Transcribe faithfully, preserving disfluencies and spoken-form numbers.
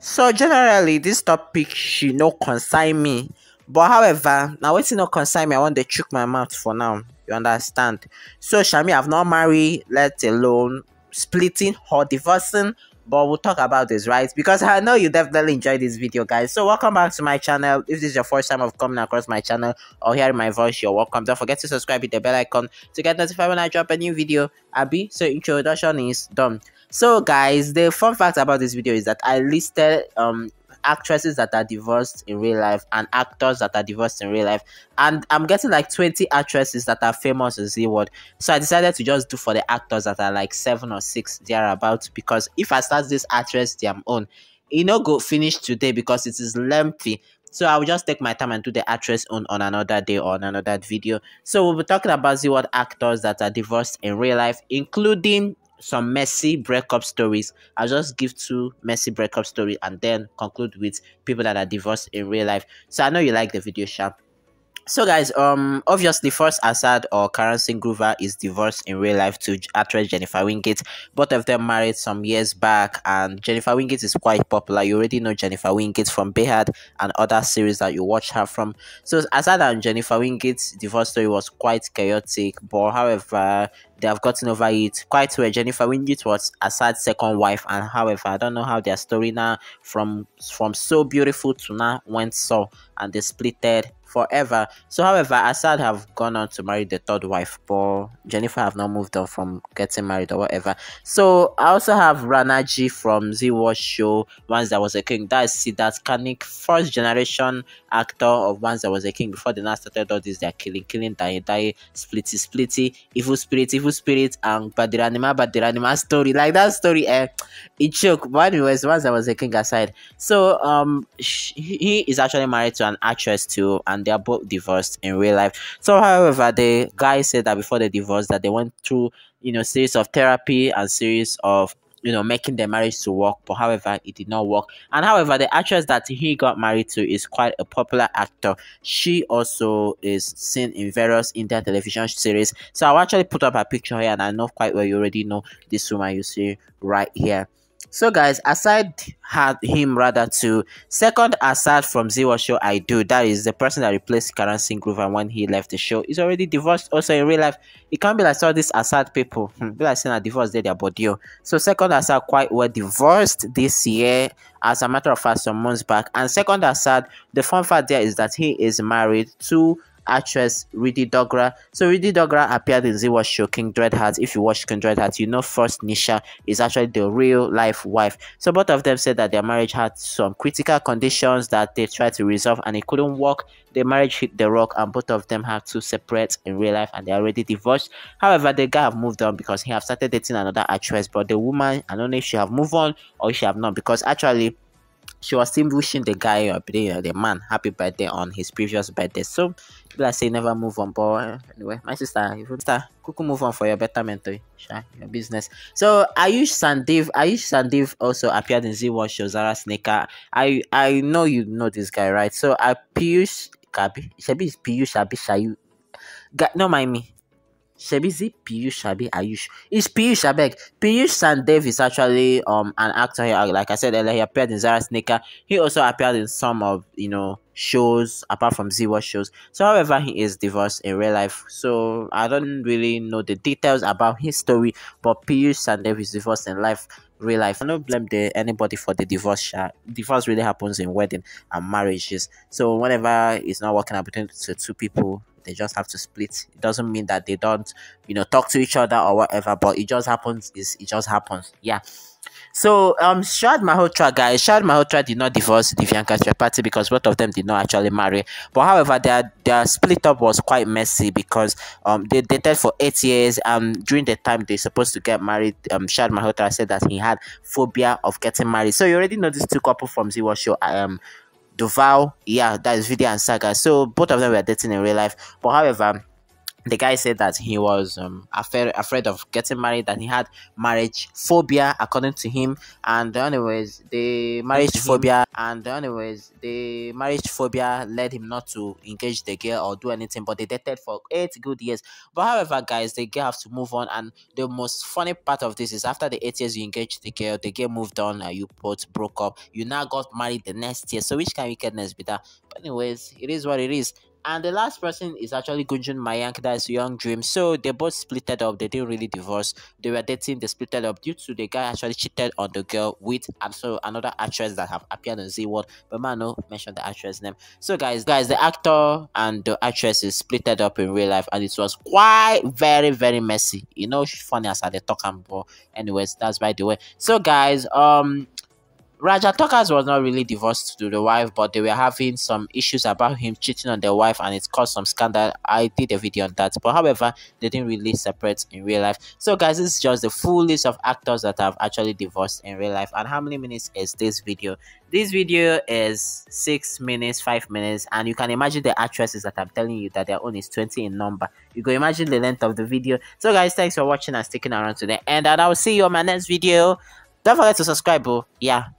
So generally this topic she no concern me, but however now it's not concern me, I want to trick my mouth for now, you understand? So Shami, I've not married, let alone splitting or divorcing, but we'll talk about this, right? Because I know you definitely enjoyed this video, guys. So welcome back to my channel. If this is your first time of coming across my channel or hearing my voice, you're welcome. Don't forget to subscribe, hit the bell icon to get notified when I drop a new video. Abby, so introduction is done. So guys, the fun fact about this video is that I listed um actresses that are divorced in real life and actors that are divorced in real life, and I'm getting like twenty actresses that are famous in Zeeworld. So I decided to just do for the actors that are like seven or six thereabouts, because if I start this actress their own, it no go finish today because it is lengthy. So I will just take my time and do the actress on, on another day or on another video. So we'll be talking about Zeeworld actors that are divorced in real life, including some messy breakup stories. I'll just give two messy breakup stories and then conclude with people that are divorced in real life. So I know you like the video, sharp. So guys, um, obviously first Asad or Karan Singh Grover is divorced in real life to actress Jennifer Winget. Both of them married some years back, and Jennifer Winget is quite popular. You already know Jennifer Winget from Behad and other series that you watch her from. So Asad and Jennifer Winget's divorce story was quite chaotic, but however, they have gotten over it quite well. Jennifer Winget was Asad's second wife, and however, I don't know how their story now from from So Beautiful to now went so, and they splitted forever. So however, Asad have gone on to marry the third wife, but Jennifer have not moved on from getting married or whatever. So I also have Ranaji from Zeeworld show Once There Was a King. That is see that Kanik, first generation actor of Once There Was a King. Before they now started all this, they're killing, killing, die, die, splitty, splitty, evil spirit, evil spirit, and Badiranima, Badiranima story. Like that story, eh? It joke. But anyways, Once There Was a King aside. So um, he is actually married to an actress too, and they are both divorced in real life. So however, the guy said that before the divorce that they went through, you know, series of therapy and series of, you know, making their marriage to work, but however it did not work. And however, the actress that he got married to is quite a popular actor. She also is seen in various Indian television series. So I'll actually put up a picture here, and I know quite well you already know this woman you see right here. So guys, aside had him rather to second Asad from Zeeworld show I Do, that is the person that replaced Karan Singh Grover when he left the show, is already divorced also in real life. It can't be like all these Asad people. Hmm, be like saying a divorce they their body. So second Asad quite well divorced this year, as a matter of fact some months back. And second Asad, the fun fact there is that he is married to actress Riddhima Dogra. So Riddhima Dogra appeared in Zeeworld show King Dreadheart. If you watch King Dreadheart, you know first Nisha is actually the real life wife. So both of them said that their marriage had some critical conditions that they tried to resolve and it couldn't work. The marriage hit the rock and both of them have to separate in real life, and they're already divorced. However, the guy have moved on because he have started dating another actress, but the woman, I don't know if she have moved on or she have not, because actually she was still wishing the guy or the man happy birthday on his previous birthday. So people are saying never move on, but anyway, my sister, if you start, could move on for your betterment, your business. So Piyush Sahdev, Piyush Sahdew also appeared in Zeeworld show Zara Sneaker. I I know you know this guy, right? So I Piyush Kabi, Shabi is Piyush Shabi Shayu. No mind me. Shabi Z Piyush Shabi Ayush. It's Piyush Abeg. Piyush Sahdev is actually um an actor here. Like I said earlier, he appeared in Zara Sneaker. He also appeared in some of, you know, shows apart from Zeeworld shows. So however, he is divorced in real life. So I don't really know the details about his story, but Piyush Sahdev is divorced in life, real life. I don't blame the, anybody for the divorce. Divorce really happens in wedding and marriages. So whenever it's not working out between the two people, they just have to split. It doesn't mean that they don't, you know, talk to each other or whatever, but it just happens. Is it just happens. Yeah. So um Sharad Malhotra, guys, Sharad Malhotra did not divorce Divyanka Tripathi because both of them did not actually marry. But however, their their split up was quite messy because um they dated for eight years and during the time they're supposed to get married, um Sharad Malhotra said that he had phobia of getting married. So you already know these two couple from Zeeworld show um Duval, yeah, that is Vidya and Saga. So both of them were dating in real life, but however, the guy said that he was um, afraid, afraid of getting married, that he had marriage phobia, according to him. And anyways, the marriage phobia and anyways, the marriage phobia led him not to engage the girl or do anything. But they dated for eight good years. But however, guys, the girl has to move on. And the most funny part of this is after the eight years you engaged the girl, the girl moved on, uh, you both broke up, you now got married the next year. So which kind of wickedness be that? But anyways, it is what it is. And the last person is actually Gunjan Malhar, that's Young Dream. So they both splitted up. They didn't really divorce. They were dating. They splitted up due to the guy actually cheated on the girl with and so another actress that have appeared on Zeeworld. But man, no mention the actress name. So guys, guys, the actor and the actress is splitted up in real life, and it was quite very very messy. You know, funny as they talk and but anyways, that's by the way. So guys, um. Rajat Tokas was not really divorced to the wife, but they were having some issues about him cheating on their wife, and it caused some scandal. I did a video on that, but however, they didn't really separate in real life. So guys, this is just the full list of actors that have actually divorced in real life. And how many minutes is this video? This video is six minutes, five minutes, and you can imagine the actresses that I'm telling you that their own is twenty in number. You can imagine the length of the video. So guys, thanks for watching and sticking around to the end, and I will see you on my next video. Don't forget to subscribe, bro. Yeah.